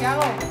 ¿Qué hago?